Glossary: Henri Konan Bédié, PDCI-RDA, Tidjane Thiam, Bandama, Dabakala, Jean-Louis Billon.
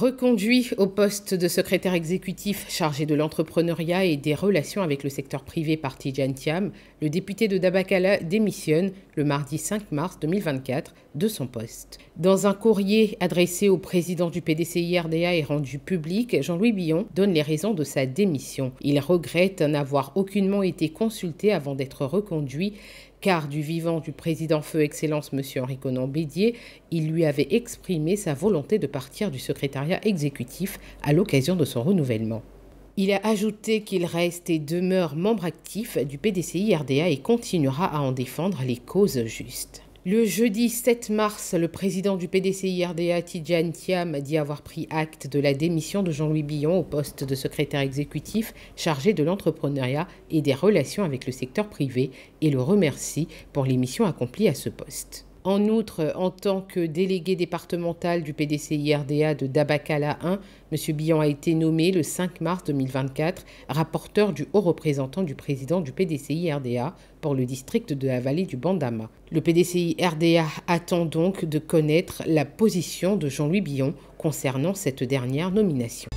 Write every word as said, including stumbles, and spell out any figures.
Reconduit au poste de secrétaire exécutif chargé de l'entrepreneuriat et des relations avec le secteur privé par Tidjane Thiam, le député de Dabakala démissionne le mardi cinq mars deux mille vingt-quatre de son poste. Dans un courrier adressé au président du P D C I R D A et rendu public, Jean-Louis Billon donne les raisons de sa démission. Il regrette n'avoir aucunement été consulté avant d'être reconduit, car du vivant du président Feu Excellence M. Henri Konan Bédié, il lui avait exprimé sa volonté de partir du secrétariat exécutif à l'occasion de son renouvellement. Il a ajouté qu'il reste et demeure membre actif du P D C I R D A et continuera à en défendre les causes justes. Le jeudi sept mars, le président du P D C I R D A, Tidjane Thiam, dit avoir pris acte de la démission de Jean-Louis Billon au poste de secrétaire exécutif chargé de l'entrepreneuriat et des relations avec le secteur privé et le remercie pour les missions accomplies à ce poste. En outre, en tant que délégué départemental du P D C I R D A de Dabakala un, M. Billon a été nommé le cinq mars deux mille vingt-quatre rapporteur du haut représentant du président du P D C I R D A pour le district de la vallée du Bandama. Le P D C I R D A attend donc de connaître la position de Jean-Louis Billon concernant cette dernière nomination.